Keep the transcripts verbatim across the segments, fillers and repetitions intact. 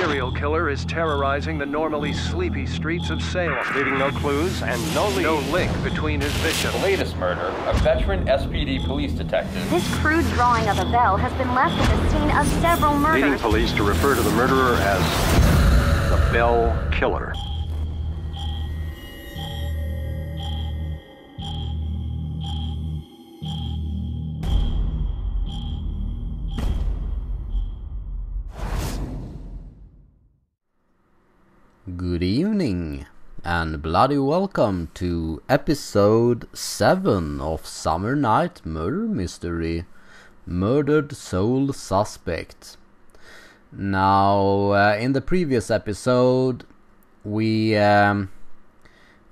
serial killer is terrorizing the normally sleepy streets of Salem, leaving no clues and no lead. No link between his victims. The latest murder, a veteran S P D police detective. This crude drawing of a bell has been left at the scene of several murders. Leading police to refer to the murderer as the Bell Killer. Good evening and bloody welcome to episode seven of Summer Night Murder Mystery, Murdered Soul Suspect. Now uh, in the previous episode we um,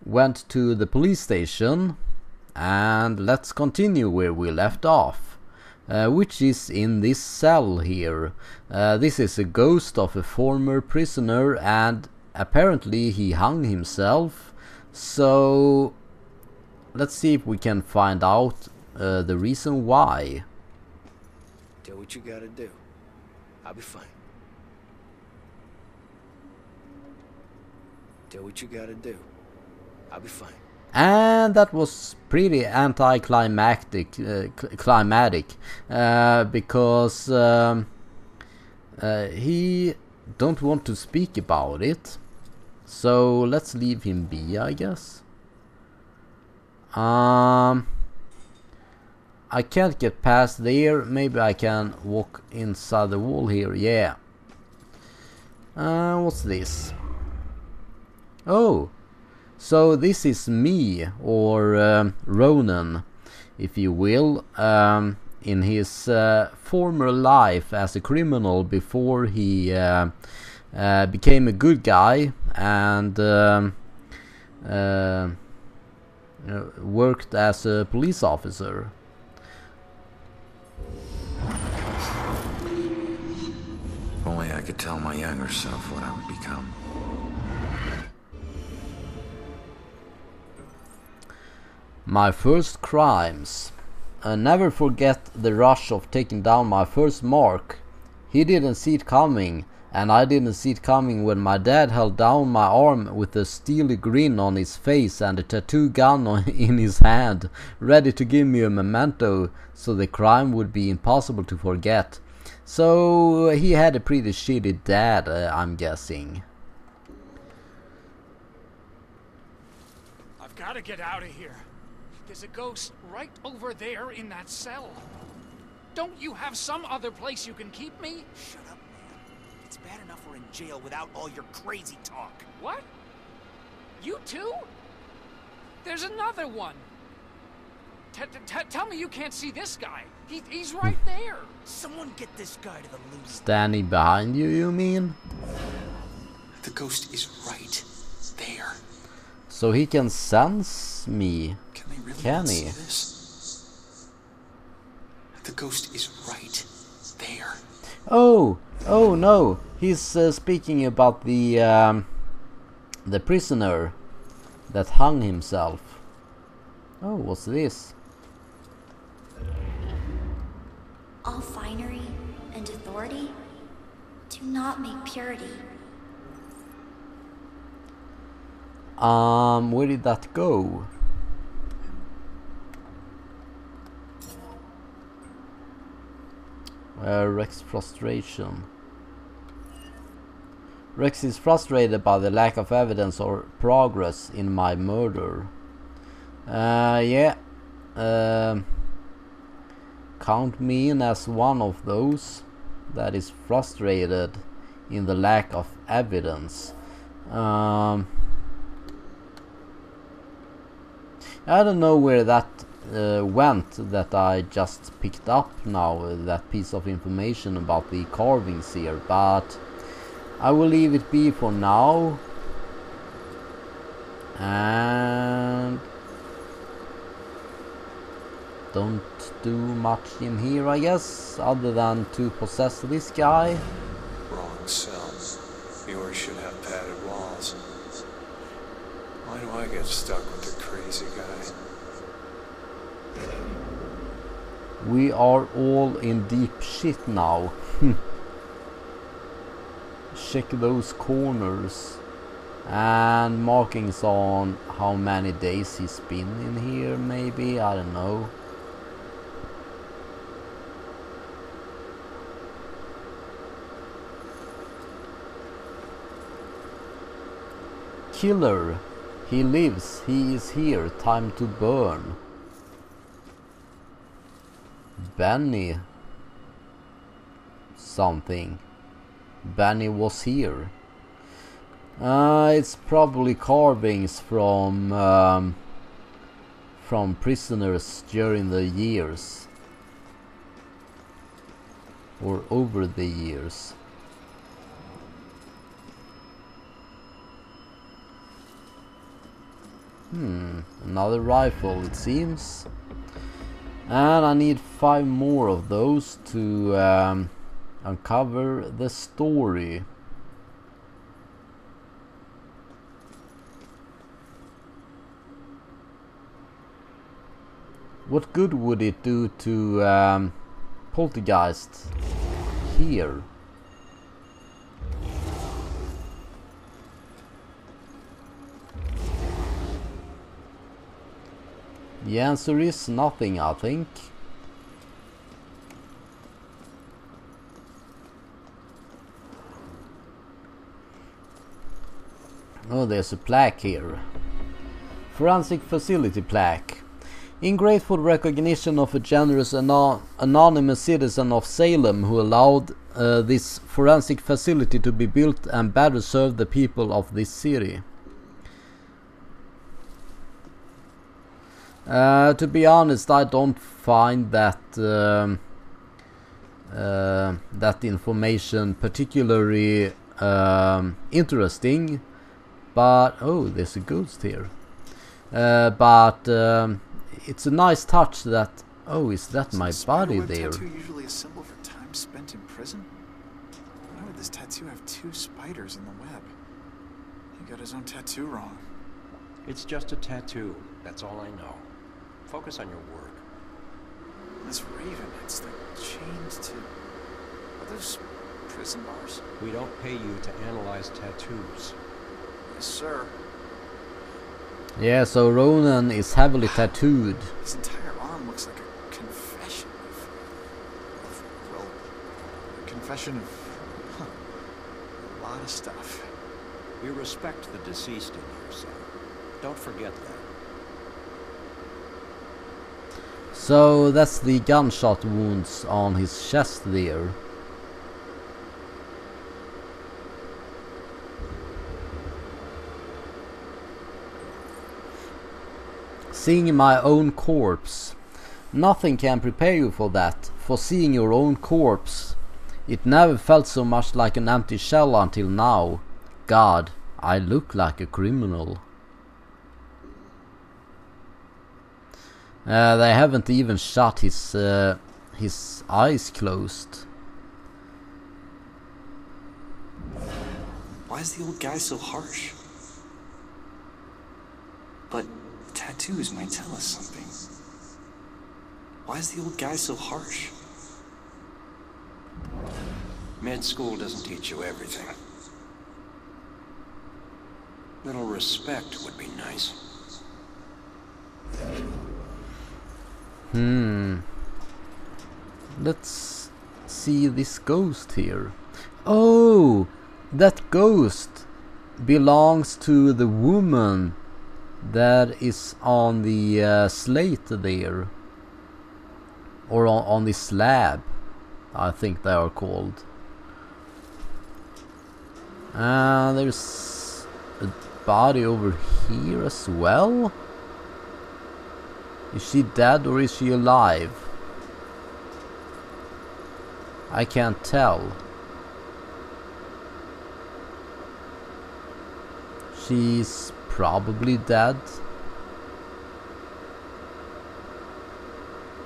went to the police station, and let's continue where we left off. Uh, which is in this cell here. Uh, this is a ghost of a former prisoner, and apparently he hung himself, so let's see if we can find out uh, the reason why. Do what you gotta do. I'll be fine. Do what you gotta do. I'll be fine. And that was pretty anticlimactic, uh, climatic, uh, because um, uh, he don't want to speak about it. So let's leave him be, I guess. Um, I can't get past there. Maybe I can walk inside the wall here. Yeah. Uh, what's this? Oh. So this is me, or um, Ronan, if you will, um, in his uh, former life as a criminal before he uh, uh, became a good guy and um, uh, worked as a police officer. If only I could tell my younger self what I would become. My first crimes. I never forget the rush of taking down my first mark. He didn't see it coming, and I didn't see it coming when my dad held down my arm with a steely grin on his face and a tattoo gun on, in his hand, ready to give me a memento so the crime would be impossible to forget. So he had a pretty shitty dad, uh, I'm guessing. I've got to get out of here. There's a ghost right over there in that cell. Don't you have some other place you can keep me? Shut up, man. It's bad enough we're in jail without all your crazy talk. What? You too? There's another one. T-t-t-tell me you can't see this guy. He he's right there. Someone get this guy to the loose. Standing behind you, you mean? The ghost is right there. So he can sense me. Can he? This? The ghost is right there. Oh, oh no! He's uh, speaking about the um, the prisoner that hung himself. Oh, what's this? All finery and authority do not make purity. Um, where did that go? Uh, Rex frustration. Rex is frustrated by the lack of evidence or progress in my murder. Uh, yeah. Uh, count me in as one of those that is frustrated in the lack of evidence. Um, I don't know where that Uh, went that I just picked up now, uh, that piece of information about the carvings here, but I will leave it be for now. And don't do much in here, I guess, other than to possess this guy. Wrong cell. Viewers should have padded walls. Why do I get stuck with the crazy guy? We are all in deep shit now. check those corners and markings on how many days he's been in here, maybe, I don't know. Killer, he lives, he is here, time to burn. Benny something. Benny was here. Uh, it's probably carvings from um, from prisoners during the years or over the years. Hmm, another rifle it seems. And I need five more of those to um, uncover the story. What good would it do to um, poltergeist here? The answer is nothing, I think. Oh, there's a plaque here. Forensic facility plaque. In grateful recognition of a generous anon anonymous citizen of Salem who allowed uh, this forensic facility to be built and better serve the people of this city. Uh, to be honest, I don't find that um, uh, that information particularly um, interesting, but oh, there's a ghost here. Uh, but um, it's a nice touch that oh, is that my body there? Is the spiderweb tattoo usually a symbol for time spent in prison? Why would this tattoo have two spiders in the web? He got his own tattoo wrong. It's just a tattoo. That's all I know. Focus on your work. This raven, it's like chained to... Are those prison bars? We don't pay you to analyze tattoos. Yes, sir. Yeah, so Ronan is heavily tattooed. His entire arm looks like a confession of... of well, a confession of... Huh, a lot of stuff. We respect the deceased in here, sir. Don't forget that. So that's the gunshot wounds on his chest there. Seeing my own corpse. Nothing can prepare you for that, for seeing your own corpse. It never felt so much like an empty shell until now. God, I look like a criminal. Uh, they haven't even shut his uh, his eyes closed. Why is the old guy so harsh? But tattoos might tell us something. Why is the old guy so harsh? Med school doesn't teach you everything. Little respect would be nice. Hmm. Let's see this ghost here. Oh, that ghost belongs to the woman that is on the uh, slate there, or on, on the slab, I think they are called. Uh, there's a body over here as well. Is she dead or is she alive? I can't tell. She's probably dead.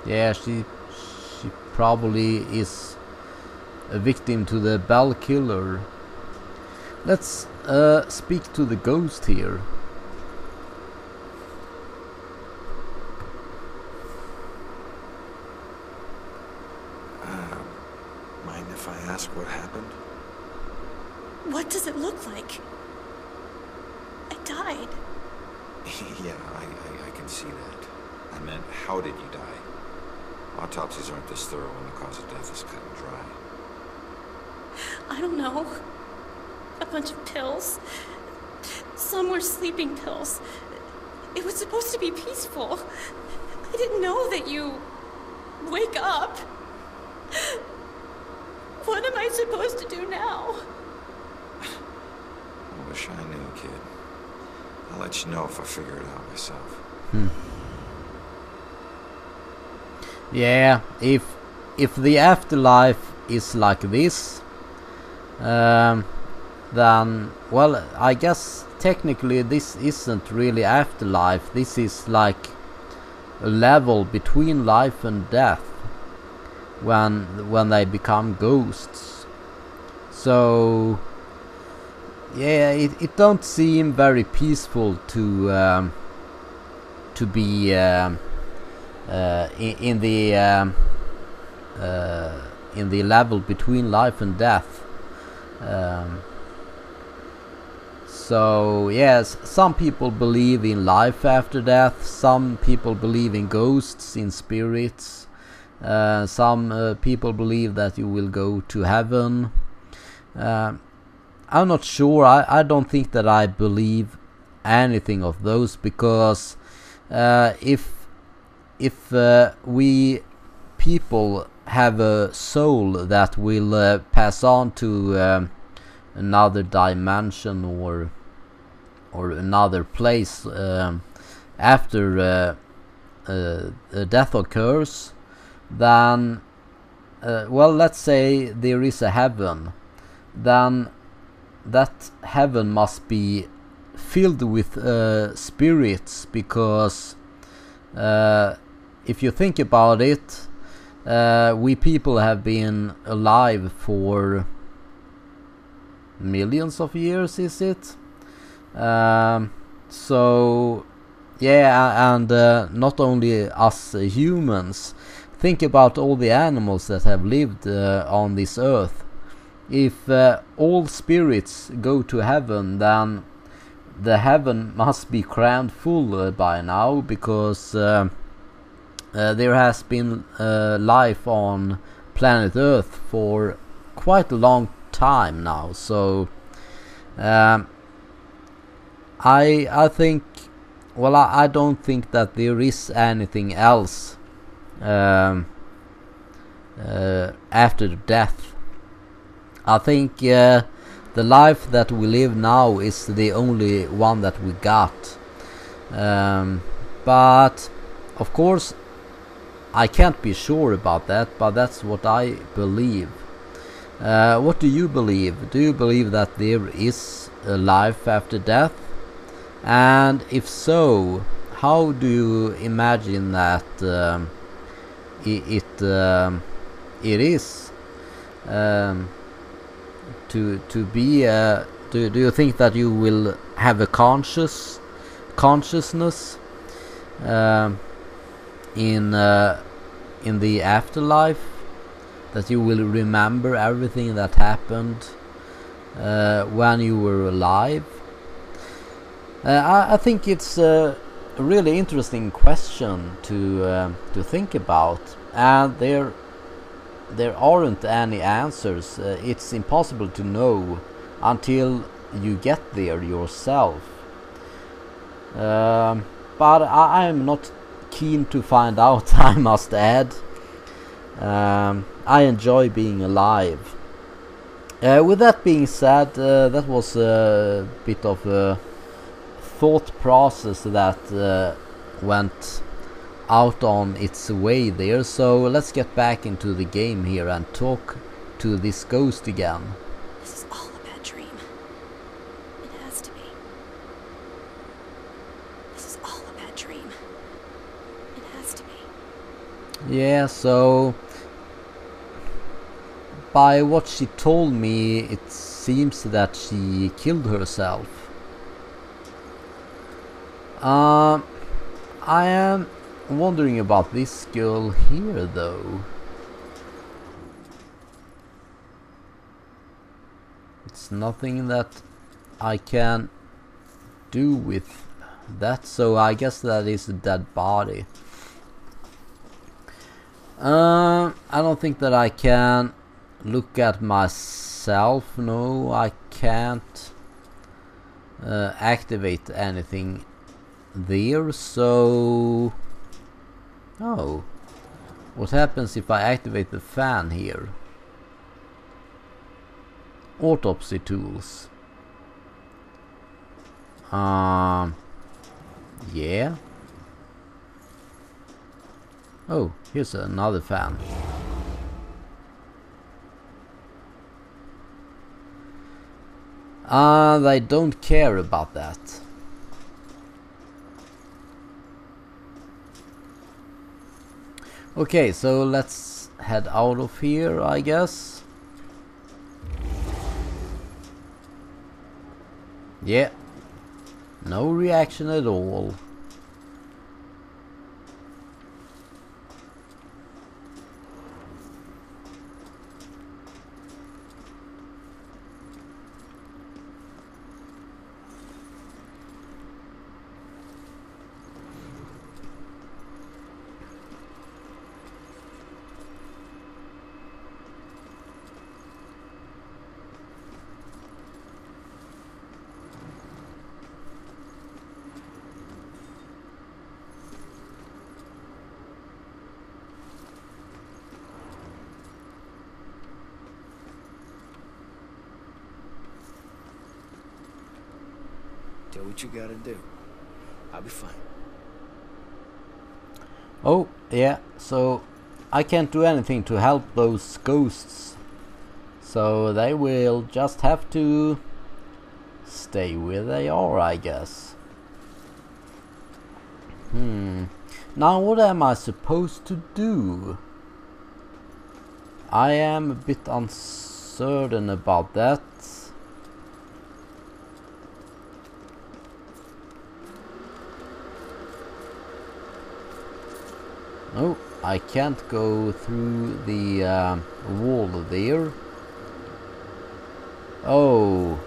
Yeah, she she probably is a victim to the Bell Killer. Let's uh, speak to the ghost here. If I ask what happened? What does it look like? I died. Yeah, I, I, I can see that. I meant, how did you die? Autopsies aren't this thorough when the cause of death is cut and dry. I don't know. A bunch of pills. Some were sleeping pills. It was supposed to be peaceful. I didn't know that you... wake up. What am I supposed to do now? I wish I knew, kid. I'll let you know if I figure it out myself. Hmm. Yeah, if if the afterlife is like this, um, then, well, I guess technically this isn't really afterlife. This is like a level between life and death when when they become ghosts. So yeah, it, it don't seem very peaceful to um, to be um, uh, in, in the um, uh, in the level between life and death. Um, So yes, some people believe in life after death, some people believe in ghosts, in spirits, uh, some uh, people believe that you will go to heaven. Uh, I'm not sure, I, I don't think that I believe anything of those, because uh, if, if uh, we people have a soul that will uh, pass on to... Um, another dimension or or another place um, after uh, uh, a death occurs, then uh, well, let's say there is a heaven, then that heaven must be filled with uh, spirits, because uh, if you think about it, uh, we people have been alive for millions of years, is it? Um, so yeah, and uh, not only us uh, humans, think about all the animals that have lived uh, on this earth. If uh, all spirits go to heaven, then the heaven must be crammed full uh, by now, because uh, uh, there has been uh, life on planet Earth for quite a long time time now. So um, I I think, well, I, I don't think that there is anything else um, uh, after death. I think uh, the life that we live now is the only one that we got, um, but of course I can't be sure about that, but that's what I believe. Uh, what do you believe? Do you believe that there is a life after death? And if so, how do you imagine that um, it it, um, it is um, to to be? Uh, do do you think that you will have a conscious consciousness uh, in uh, in the afterlife? That you will remember everything that happened uh, when you were alive? Uh, I, I think it's a really interesting question to uh, to think about, and there there aren't any answers. Uh, it's impossible to know until you get there yourself. Um, but I am not keen to find out, I must add. Um, I enjoy being alive. Uh, with that being said, uh, that was a bit of a thought process that uh, went out on its way there. So let's get back into the game here and talk to this ghost again. This is all a bad dream. It has to be. This is all a bad dream. It has to be. Yeah, so... by what she told me, it seems that she killed herself. Uh, I am wondering about this girl here, though. It's nothing that I can do with that, so I guess that is a dead body. Uh, I don't think that I can look at myself. No, I can't uh, activate anything there, so... Oh, what happens if I activate the fan here? Autopsy tools. Um, yeah. Oh, here's another fan. Ah, uh, they don't care about that. Okay, so let's head out of here, I guess. Yeah. No reaction at all. You gotta do. I'll be fine. Oh, yeah, so I can't do anything to help those ghosts. So they will just have to stay where they are, I guess. Hmm. Now, what am I supposed to do? I am a bit uncertain about that. No, I can't go through the uh, wall there. Oh,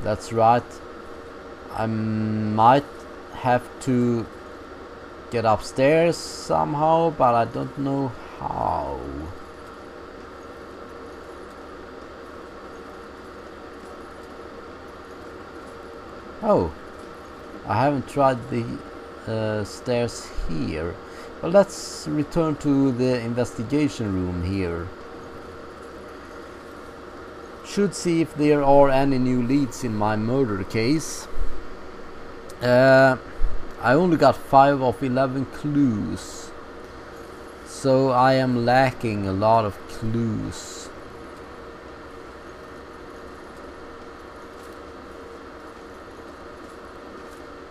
that's right. I might have to get upstairs somehow, but I don't know how. Oh, I haven't tried the uh, stairs here. Well, let's return to the investigation room here. Should see if there are any new leads in my murder case. Uh, I only got five of eleven clues. So I am lacking a lot of clues.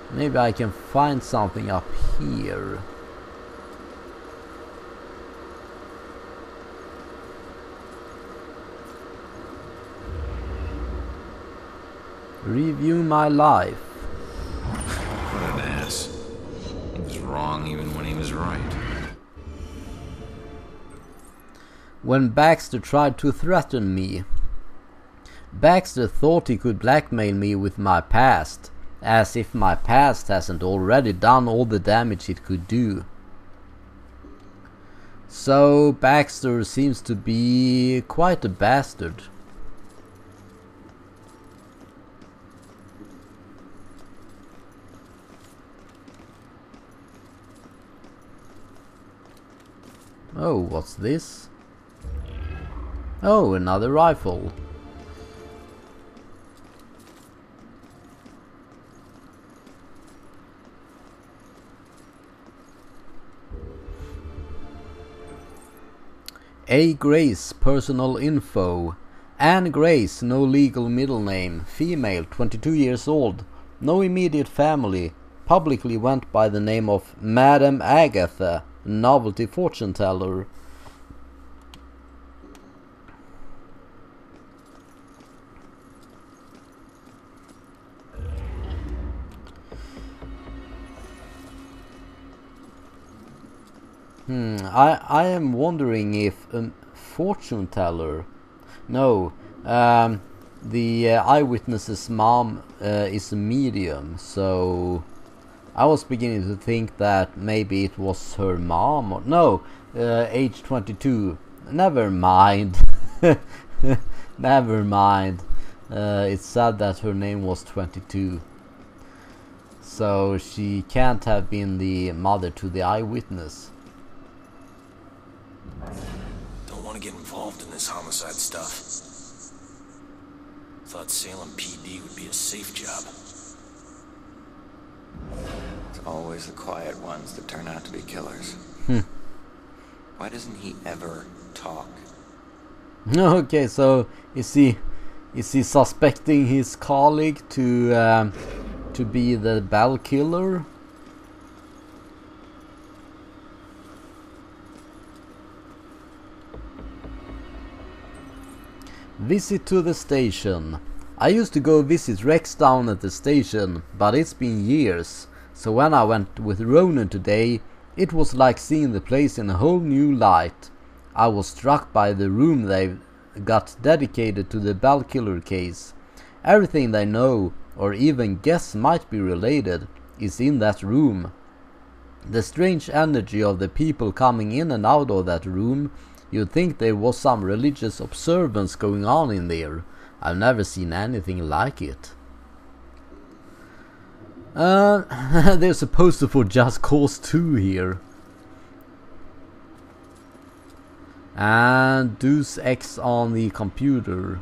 Maybe I can find something up here. Review my life. What an ass. He was wrong even when he was right. When Baxter tried to threaten me. Baxter thought he could blackmail me with my past, as if my past hasn't already done all the damage it could do. So Baxter seems to be quite a bastard. Oh, what's this? Oh, another rifle. Anne Grace, personal info. Anne Grace, no legal middle name, female, twenty-two years old, no immediate family, publicly went by the name of Madame Agatha. Novelty fortune teller. Hmm, I, I am wondering if a um, fortune teller... No, um, the uh, eyewitness's mom uh, is a medium, so I was beginning to think that maybe it was her mom, or no, uh, age twenty-two. Never mind. Never mind. Uh, it's sad that her name was twenty-two. So she can't have been the mother to the eyewitness. Don't want to get involved in this homicide stuff. Thought Salem P D would be a safe job. It's always the quiet ones that turn out to be killers. Hmm. Why doesn't he ever talk? No, okay, so is he is he suspecting his colleague to um, to be the Bell Killer? Visit to the station. I used to go visit Rex down at the station, but it's been years, so when I went with Ronan today, it was like seeing the place in a whole new light. I was struck by the room they've got dedicated to the Bell Killer case. Everything they know, or even guess might be related, is in that room. The strange energy of the people coming in and out of that room. You'd think there was some religious observance going on in there. I've never seen anything like it. Uh, they're supposed to for Just Cause two here. And Deus Ex on the computer.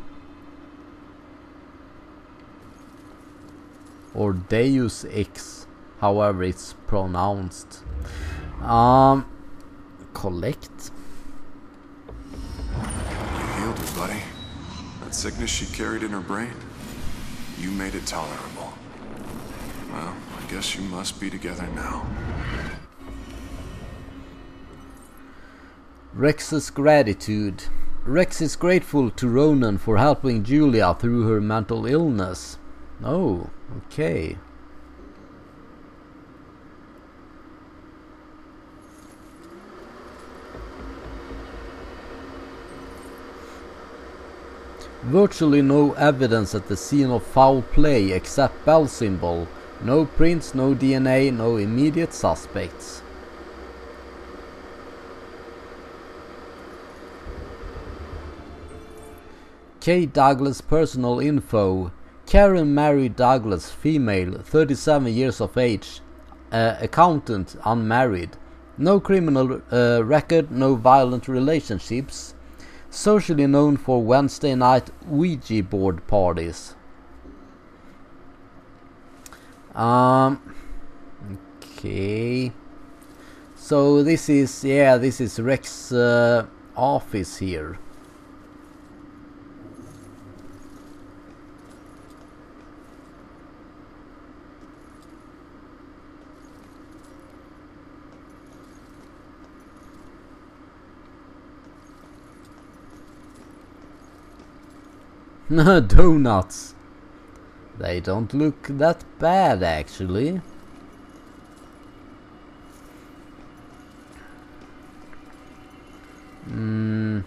Or Deus Ex, however it's pronounced. Um, collect. Buddy, that sickness she carried in her brain, you made it tolerable. Well, I guess you must be together now. Rex's gratitude. Rex is grateful to Ronan for helping Julia through her mental illness. Oh, okay. Virtually no evidence at the scene of foul play except bell symbol. No prints, no D N A, no immediate suspects. K. Douglas personal info. Karen Mary Douglas, female, thirty-seven years of age, uh, accountant, unmarried. No criminal uh, record, no violent relationships. Socially known for Wednesday night Ouija board parties. Um, okay. So this is, yeah, this is Rex's uh, office here. Donuts. They don't look that bad, actually. Mm.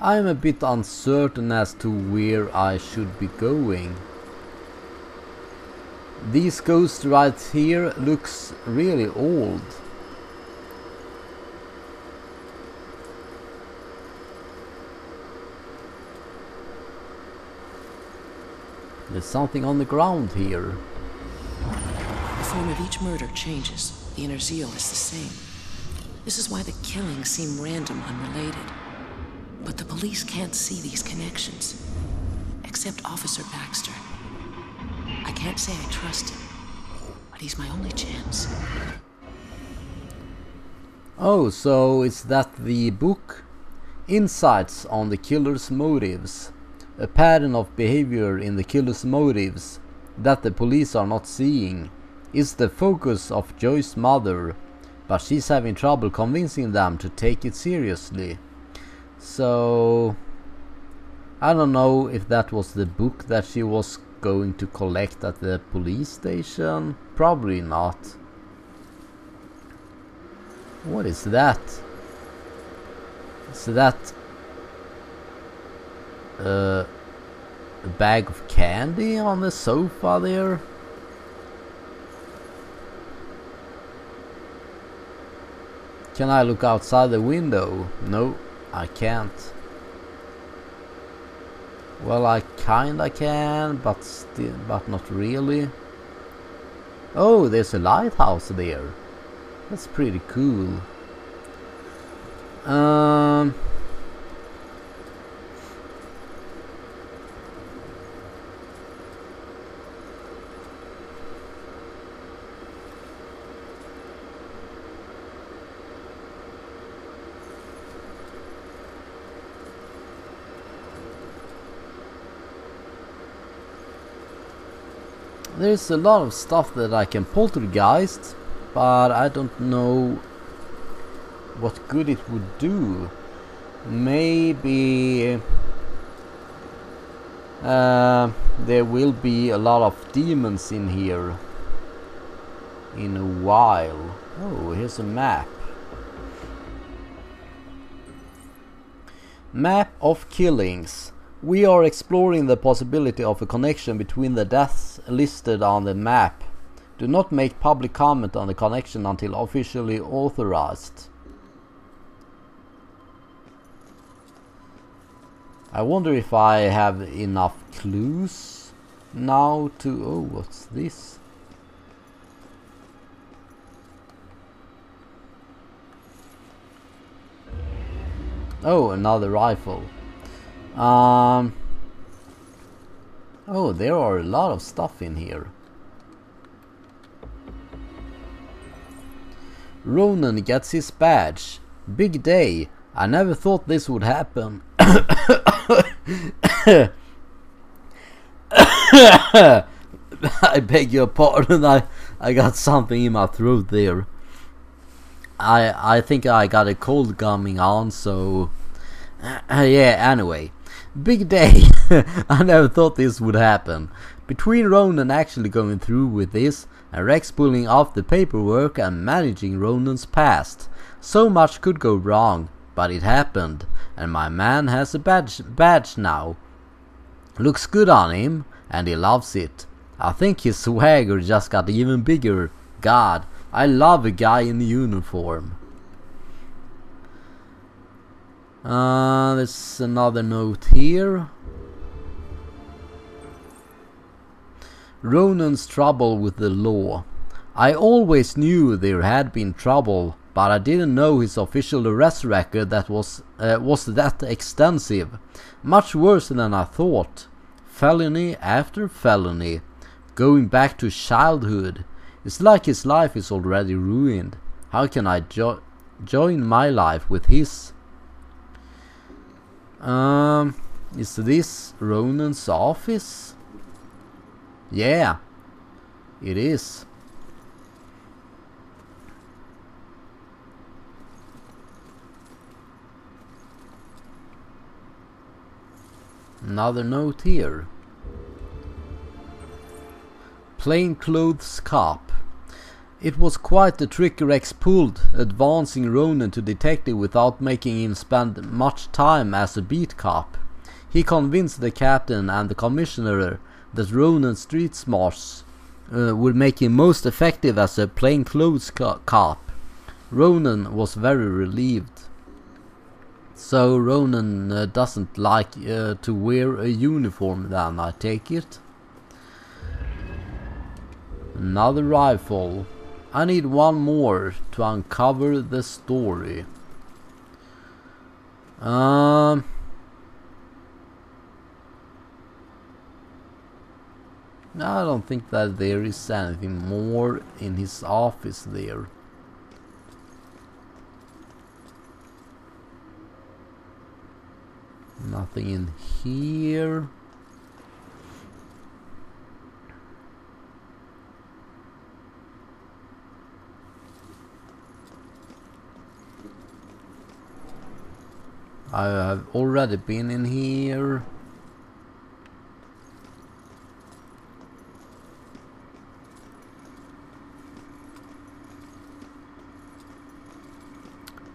I'm a bit uncertain as to where I should be going. These ghosts right here looks really old. There's something on the ground here. The form of each murder changes. The inner zeal is the same. This is why the killings seem random, unrelated. But the police can't see these connections. Except Officer Baxter. I can't say I trust him, but he's my only chance. Oh, so is that the book? Insights on the killer's motives. A pattern of behavior in the killer's motives that the police are not seeing is the focus of Joy's mother, but she's having trouble convincing them to take it seriously. So I don't know if that was the book that she was going to collect at the police station. Probably not. What is that? So that uh, a bag of candy on the sofa there. Can I look outside the window? No, I can't. Well, I kinda can, but still, but not really. Oh, there's a lighthouse there. That's pretty cool. Um, There's a lot of stuff that I can poltergeist, but I don't know what good it would do. Maybe uh, there will be a lot of demons in here in a while. Oh, here's a map. Map of killings. We are exploring the possibility of a connection between the deaths listed on the map. Do not make public comment on the connection until officially authorized. I wonder if I have enough clues now to... Oh, what's this? Oh, another rifle. Um, oh, there are a lot of stuff in here. Ronan gets his badge. Big day. I never thought this would happen. I beg your pardon. I, I got something in my throat there. I I think I got a cold coming on, so uh, yeah, anyway. Big day. I never thought this would happen. Between Ronan actually going through with this and Rex pulling off the paperwork and managing Ronan's past, so much could go wrong, but it happened, and my man has a badge, badge now. Looks good on him, and he loves it. I think his swagger just got even bigger. God, I love a guy in uniform. Uh, there's another note here. Ronan's trouble with the law. I always knew there had been trouble, but I didn't know his official arrest record that was uh, was that extensive. Much worse than I thought. Felony after felony, going back to childhood. It's like his life is already ruined. How can I jo join my life with his? Um, is this Ronan's office? Yeah, it is. Another note here. Plainclothes cop. It was quite the trick Rex pulled, advancing Ronan to detective without making him spend much time as a beat cop. He convinced the captain and the commissioner that Ronan's street smarts uh, would make him most effective as a plainclothes co cop. Ronan was very relieved. So Ronan uh, doesn't like uh, to wear a uniform then, I take it. Another rifle. I need one more to uncover the story. Um, I don't think that there is anything more in his office there. Nothing in here. I have already been in here.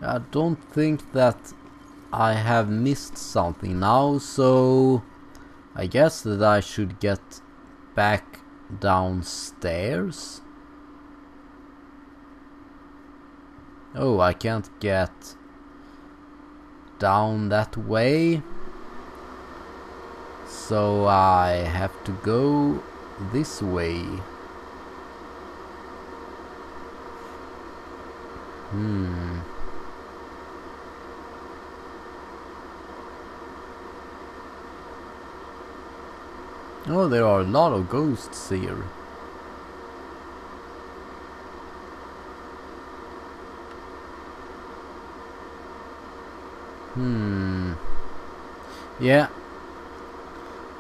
I don't think that I have missed something now, so I guess that I should get back downstairs. Oh, I can't get down that way, so I have to go this way. Hmm. Oh, there are a lot of ghosts here. Hmm. Yeah.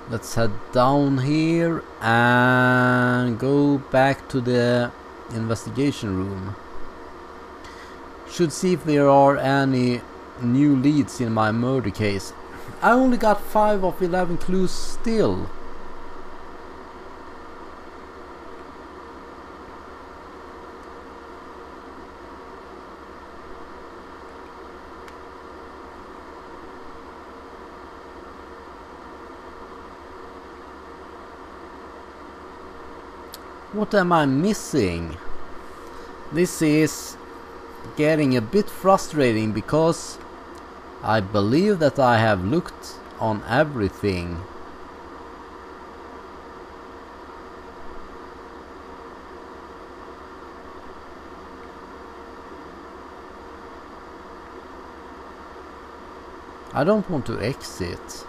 Let's head down here and go back to the investigation room. Should see if there are any new leads in my murder case. I only got five of eleven clues still. What am I missing? This is getting a bit frustrating because I believe that I have looked on everything. I don't want to exit.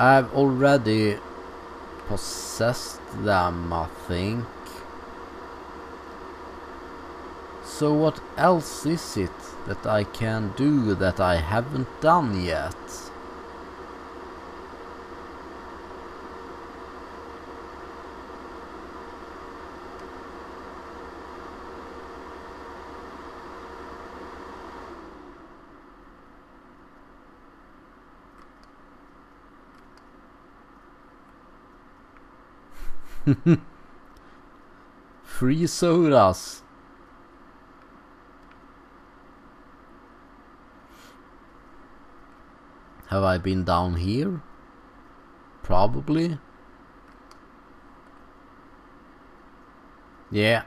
I've already possessed them, I think. So what else is it that I can do that I haven't done yet? Free sodas. Have I been down here? Probably. Yeah.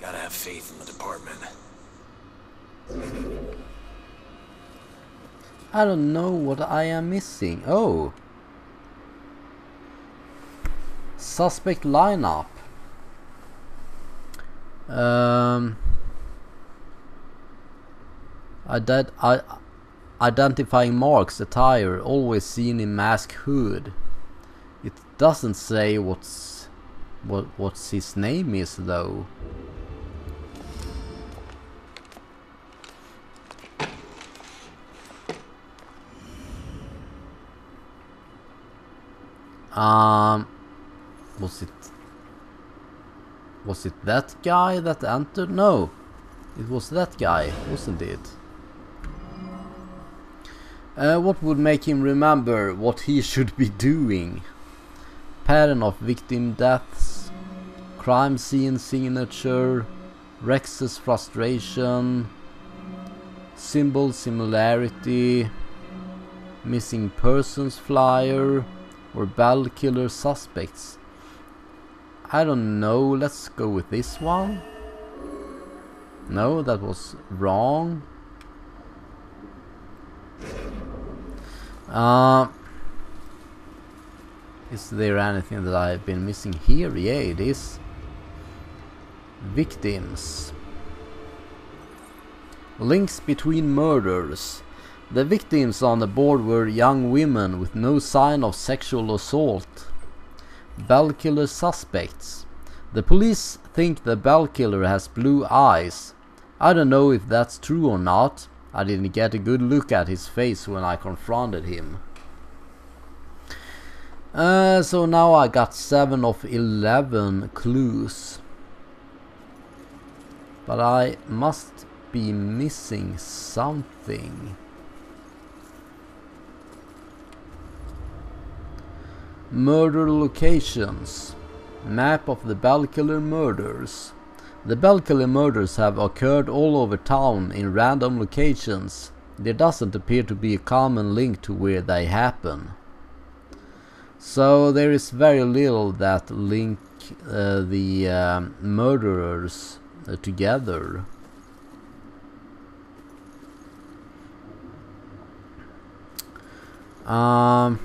Gotta have faith in the department. I don't know what I am missing. Oh. Suspect lineup. Um ident I identifying marks, attire, always seen in mask, hood. It doesn't say what's what what's his name is though. Um, was it, was it that guy that entered? No, it was that guy, wasn't it? Uh, what would make him remember what he should be doing? Pattern of victim deaths, crime scene signature, Rex's frustration, symbol similarity, missing persons flyer, or Bell Killer suspects. I don't know, let's go with this one. No, that was wrong. Uh, is there anything that I've been missing here? Yeah, it is. Victims. Links between murders. The victims on the board were young women with no sign of sexual assault. Bell Killer suspects. The police think the Bell Killer has blue eyes. I don't know if that's true or not. I didn't get a good look at his face when I confronted him. Uh, so now I got seven of eleven clues. But I must be missing something. Murder locations. Map of the Bell Killer murders. The Bell Killer murders have occurred all over town in random locations. There doesn't appear to be a common link to where they happen. So there is very little that link uh, the uh, murderers uh, together. Um,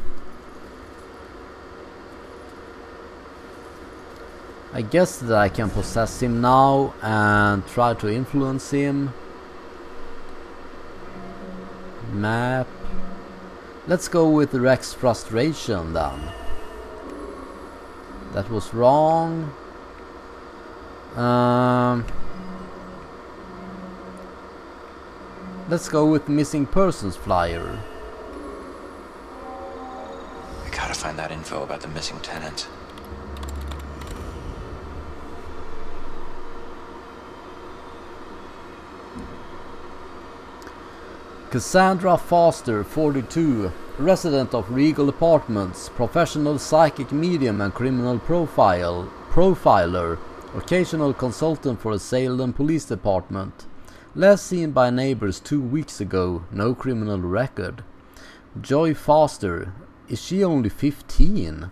I guess that I can possess him now and try to influence him. Map. Let's go with Rex's frustration then. That was wrong. Um, let's go with missing persons flyer. We gotta find that info about the missing tenant. Cassandra Foster, forty-two, resident of Regal Apartments, professional psychic medium and criminal profile, profiler, occasional consultant for the Salem Police Department. Last seen by neighbors two weeks ago, no criminal record. Joy Foster, is she only fifteen?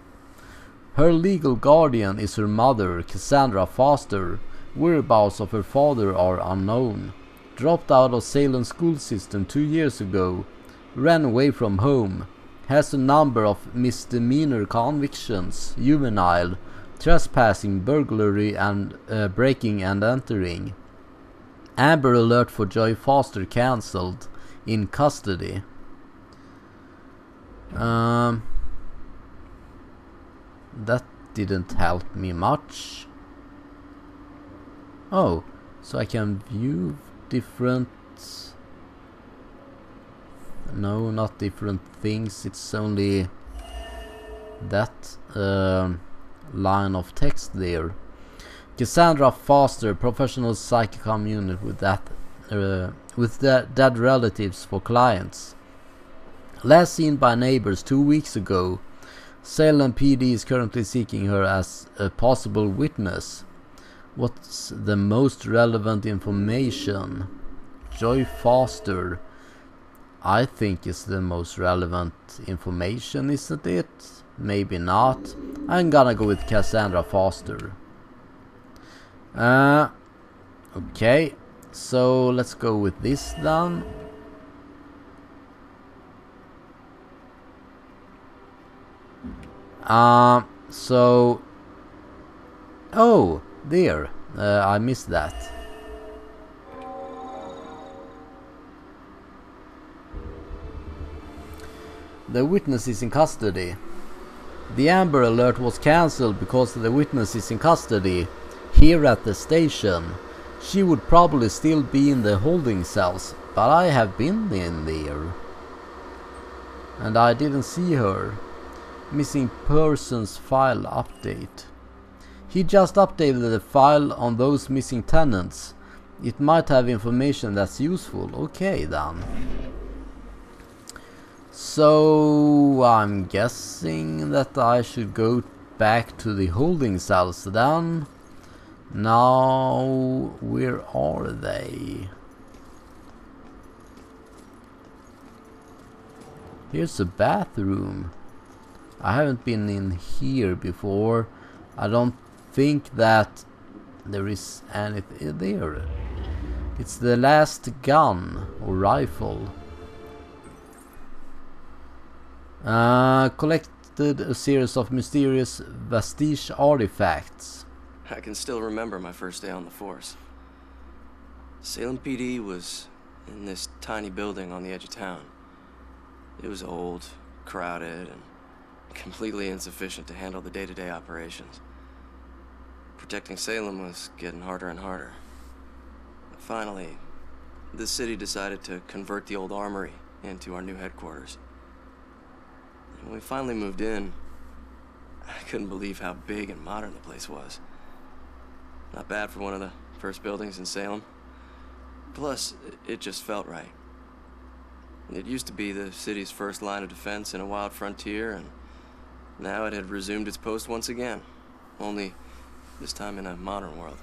Her legal guardian is her mother, Cassandra Foster. Whereabouts of her father are unknown. Dropped out of Salem school system two years ago, ran away from home, has a number of misdemeanor convictions, juvenile, trespassing, burglary, and uh, breaking and entering. Amber alert for Joy Foster cancelled, in custody. Um, that didn't help me much. Oh, so I can view different, no, not different things, it's only that uh, line of text there. Cassandra Foster, professional psychic community with that uh, with the dead relatives for clients. Last seen by neighbors two weeks ago. Salem P D is currently seeking her as a possible witness. What's the most relevant information? Joy Foster, I think, is the most relevant information, isn't it? Maybe not. I'm gonna go with Cassandra Foster. Uh, okay, so let's go with this then. Uh, so... Oh! There, uh, I missed that. The witness is in custody. The Amber Alert was cancelled because the witness is in custody here at the station. She would probably still be in the holding cells, but I have been in there and I didn't see her. Missing persons file update. He just updated the file on those missing tenants. It might have information that's useful. Okay then. So I'm guessing that I should go back to the holding cells then. Now, where are they? Here's a bathroom. I haven't been in here before. I don't think that there is anything there. It's the last gun or rifle. Uh, collected a series of mysterious vestige artifacts. I can still remember my first day on the force. Salem P D was in this tiny building on the edge of town. It was old, crowded, and completely insufficient to handle the day-to-day operations. Protecting Salem was getting harder and harder. Finally, the city decided to convert the old armory into our new headquarters. When we finally moved in, I couldn't believe how big and modern the place was. Not bad for one of the first buildings in Salem. Plus, it just felt right. It used to be the city's first line of defense in a wild frontier, and Now it had resumed its post once again, only this time in a modern world.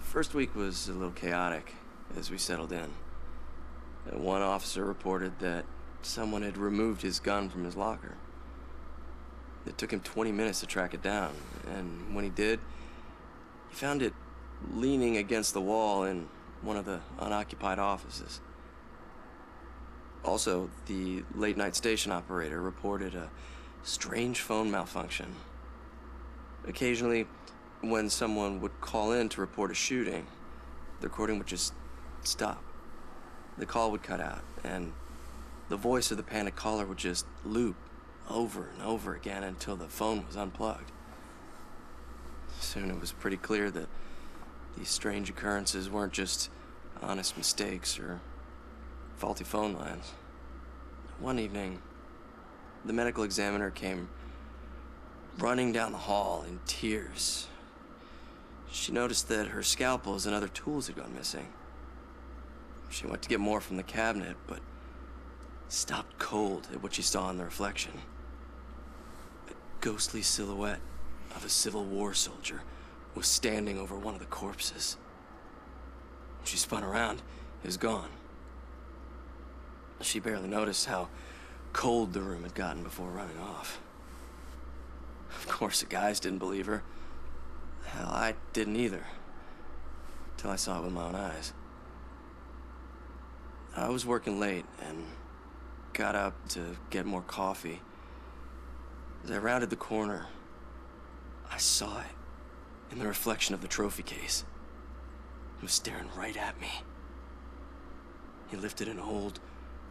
The first week was a little chaotic as we settled in. One officer reported that someone had removed his gun from his locker. It took him twenty minutes to track it down, and when he did, he found it leaning against the wall in one of the unoccupied offices. Also, the late-night station operator reported a strange phone malfunction. Occasionally, when someone would call in to report a shooting, the recording would just stop. The call would cut out, and the voice of the panicked caller would just loop over and over again until the phone was unplugged. Soon it was pretty clear that these strange occurrences weren't just honest mistakes or faulty phone lines. One evening, the medical examiner came running down the hall in tears. She noticed that her scalpels and other tools had gone missing. She went to get more from the cabinet, but stopped cold at what she saw in the reflection. A ghostly silhouette of a Civil War soldier was standing over one of the corpses. She spun around. It was gone. She barely noticed how cold the room had gotten before running off. Of course, the guys didn't believe her. Hell, I didn't either, till I saw it with my own eyes. I was working late and got up to get more coffee. As I rounded the corner, I saw it in the reflection of the trophy case. It was staring right at me. He lifted an old,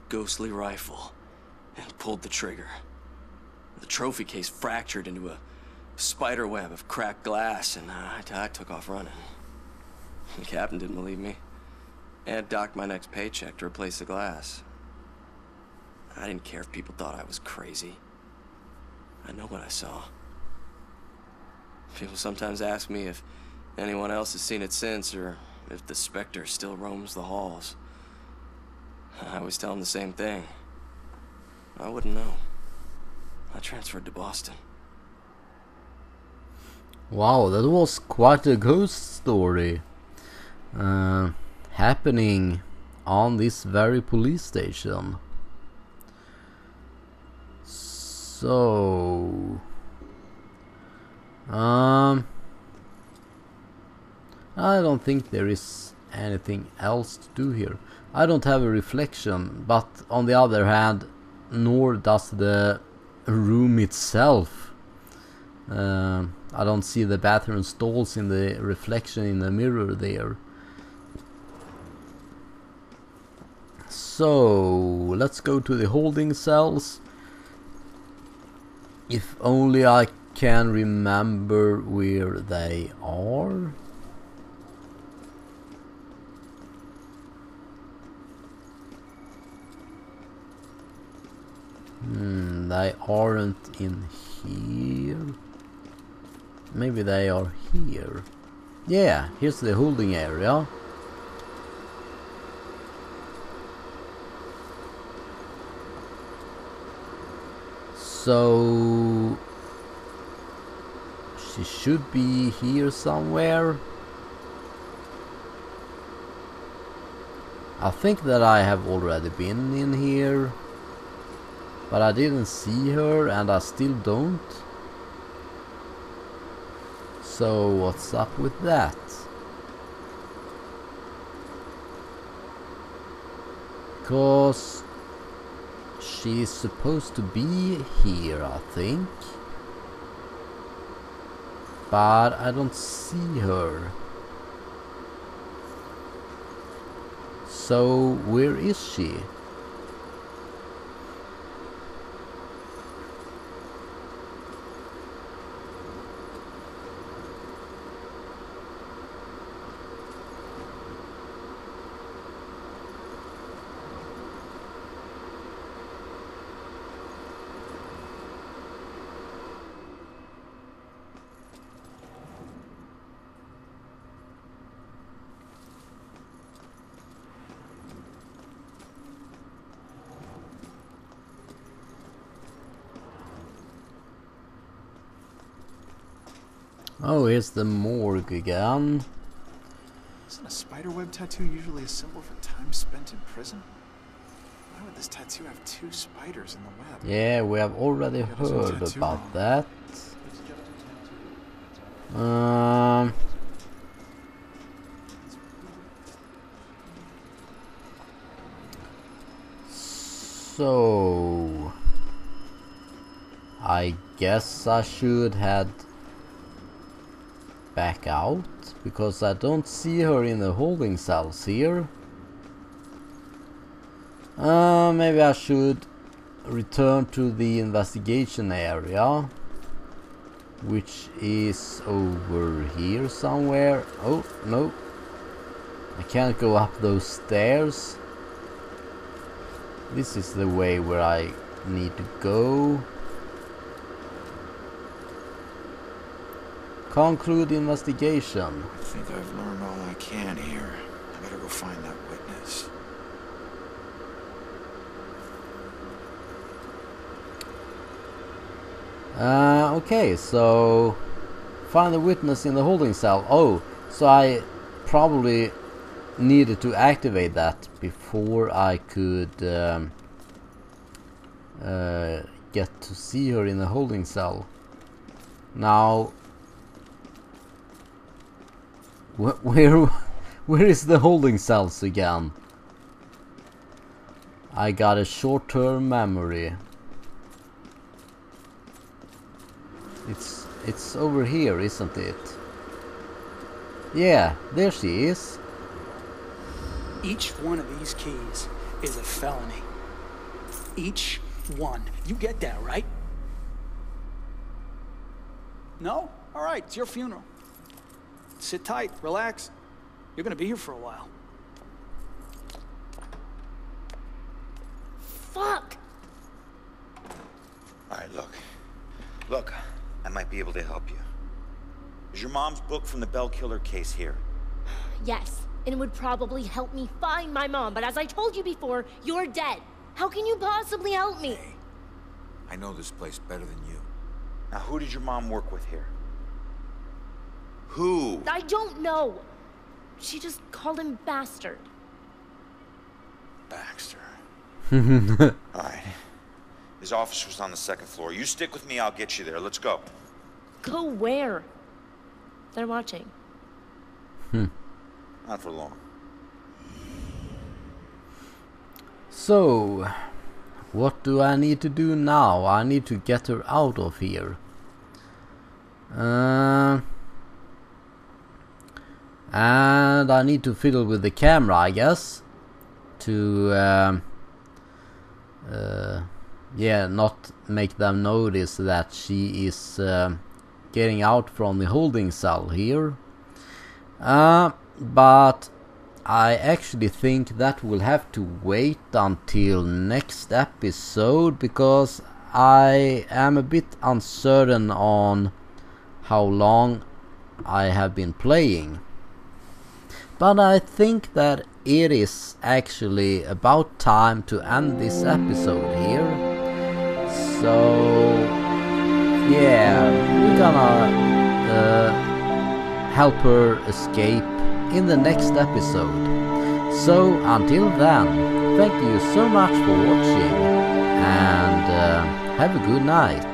ghostly rifle and pulled the trigger. The trophy case fractured into a spider web of cracked glass, and I, I took off running. The captain didn't believe me. Aunt docked my next paycheck to replace the glass. I didn't care if people thought I was crazy. I know what I saw. People sometimes ask me if anyone else has seen it since, or if the specter still roams the halls. I always tell them the same thing. I wouldn't know. I transferred to Boston. Wow, that was quite a ghost story. Uh, happening on this very police station. So... Um... I don't think there is anything else to do here. I don't have a reflection, but on the other hand, nor does the room itself. Uh, I don't see the bathroom stalls in the reflection in the mirror there. So let's go to the holding cells. If only I can remember where they are. Hmm, they aren't in here. Maybe they are here. Yeah, here's the holding area. So... she should be here somewhere. I think that I have already been in here, but I didn't see her, and I still don't. So what's up with that? Because she's supposed to be here, I think. But I don't see her. So where is she? Oh, here's the morgue again. Isn't a spiderweb tattoo usually a symbol for time spent in prison? Why would this tattoo have two spiders in the web? Yeah, we have already heard about that. Um. So I guess I should head back out, because I don't see her in the holding cells here. Uh, maybe I should return to the investigation area, which is over here somewhere. Oh, no. I can't go up those stairs. This is the way where I need to go. Conclude investigation. I think I've learned all I can here. I better go find that witness. Uh, okay, so find the witness in the holding cell. Oh, so I probably needed to activate that before I could um, uh, get to see her in the holding cell. Now, Where, where is the holding cells again? I got a short-term memory. It's it's over here, isn't it? Yeah, there she is. Each one of these keys is a felony. Each one. You get that, right? No? All right, it's your funeral. Sit tight, relax. You're gonna be here for a while. Fuck! Alright, look. Look, I might be able to help you. Is your mom's book from the Bell Killer case here? Yes, and it would probably help me find my mom, but as I told you before, you're dead. How can you possibly help me? Hey, I know this place better than you. Now, who did your mom work with here? Who? I don't know. She just called him Bastard. Baxter. All right. His office was on the second floor. You stick with me, I'll get you there. Let's go. Go where? They're watching. Hmm. Not for long. So, what do I need to do now? I need to get her out of here. Uh... And I need to fiddle with the camera, I guess, to um, uh, yeah, not make them notice that she is uh, getting out from the holding cell here. Uh, but I actually think that will have to wait until next episode, because I am a bit uncertain on how long I have been playing. But I think that it is actually about time to end this episode here. So, yeah, we're gonna uh, help her escape in the next episode. So, until then, thank you so much for watching, and uh, have a good night.